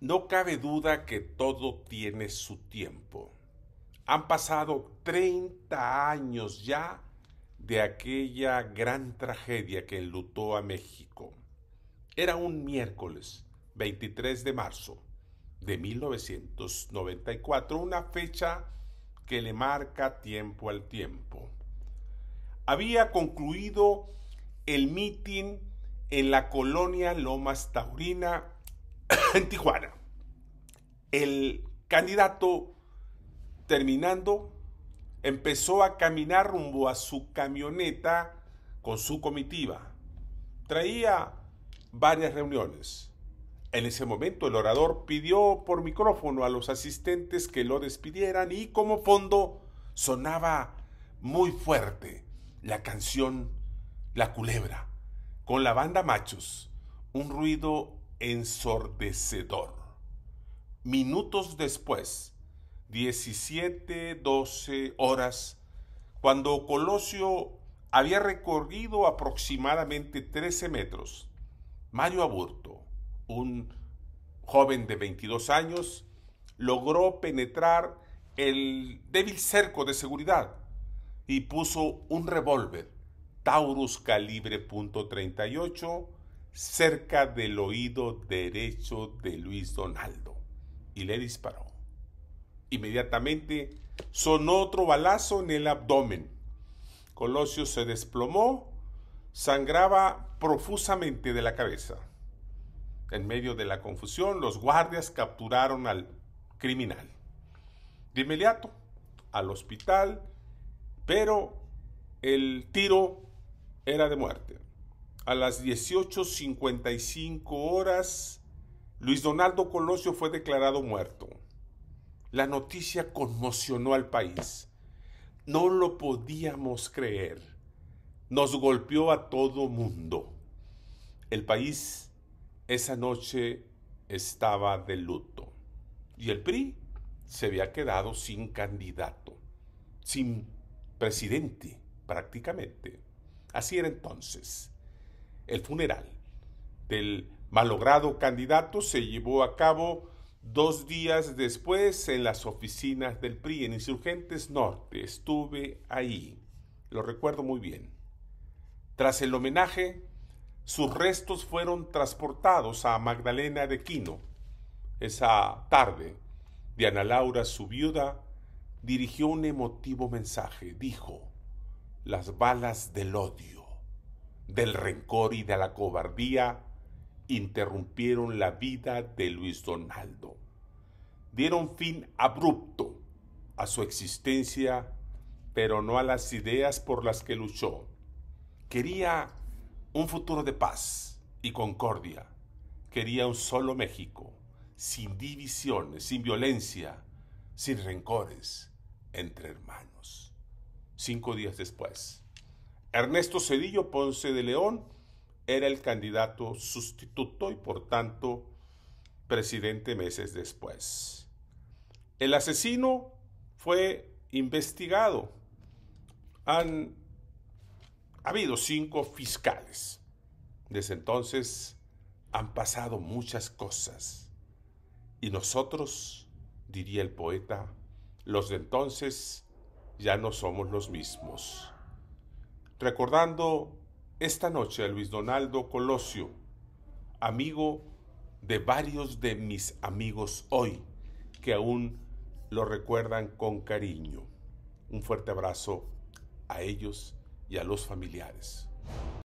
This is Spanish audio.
No cabe duda que todo tiene su tiempo. Han pasado 30 años ya de aquella gran tragedia que enlutó a México. Era un miércoles, 23 de marzo de 1994, una fecha que le marca tiempo al tiempo. Había concluido el mitin en la colonia Lomas Taurina, en Tijuana. El candidato, terminando, empezó a caminar rumbo a su camioneta con su comitiva. Traía varias reuniones. En ese momento el orador pidió por micrófono a los asistentes que lo despidieran y como fondo sonaba muy fuerte la canción La Culebra, con la Banda Machos, un ruido ensordecedor. Minutos después, 17:12 horas, cuando Colosio había recorrido aproximadamente 13 metros, Mario Aburto, un joven de 22 años, logró penetrar el débil cerco de seguridad y puso un revólver Taurus calibre .38 cerca del oído derecho de Luis Donaldo y le disparó. Inmediatamente sonó otro balazo en el abdomen. Colosio se desplomó, sangraba profusamente de la cabeza. En medio de la confusión, los guardias capturaron al criminal. De inmediato, al hospital, pero el tiro era de muerte. A las 18:55 horas, Luis Donaldo Colosio fue declarado muerto. La noticia conmocionó al país. No lo podíamos creer. Nos golpeó a todo mundo. El país esa noche estaba de luto. Y el PRI se había quedado sin candidato, sin presidente prácticamente. Así era entonces. El funeral del malogrado candidato se llevó a cabo 2 días después en las oficinas del PRI, en Insurgentes Norte. Estuve ahí, lo recuerdo muy bien. Tras el homenaje, sus restos fueron transportados a Magdalena de Kino. Esa tarde, Diana Laura, su viuda, dirigió un emotivo mensaje. Dijo: las balas del odio, del rencor y de la cobardía interrumpieron la vida de Luis Donaldo. Dieron fin abrupto a su existencia, pero no a las ideas por las que luchó. Quería un futuro de paz y concordia. Quería un solo México, sin divisiones, sin violencia, sin rencores, entre hermanos. 5 días después, Ernesto Zedillo Ponce de León era el candidato sustituto y, por tanto, presidente meses después. El asesino fue investigado. Han habido 5 fiscales. Desde entonces han pasado muchas cosas. Y nosotros, diría el poeta, los de entonces ya no somos los mismos. Recordando esta noche a Luis Donaldo Colosio, amigo de varios de mis amigos hoy, que aún lo recuerdan con cariño. Un fuerte abrazo a ellos y a los familiares.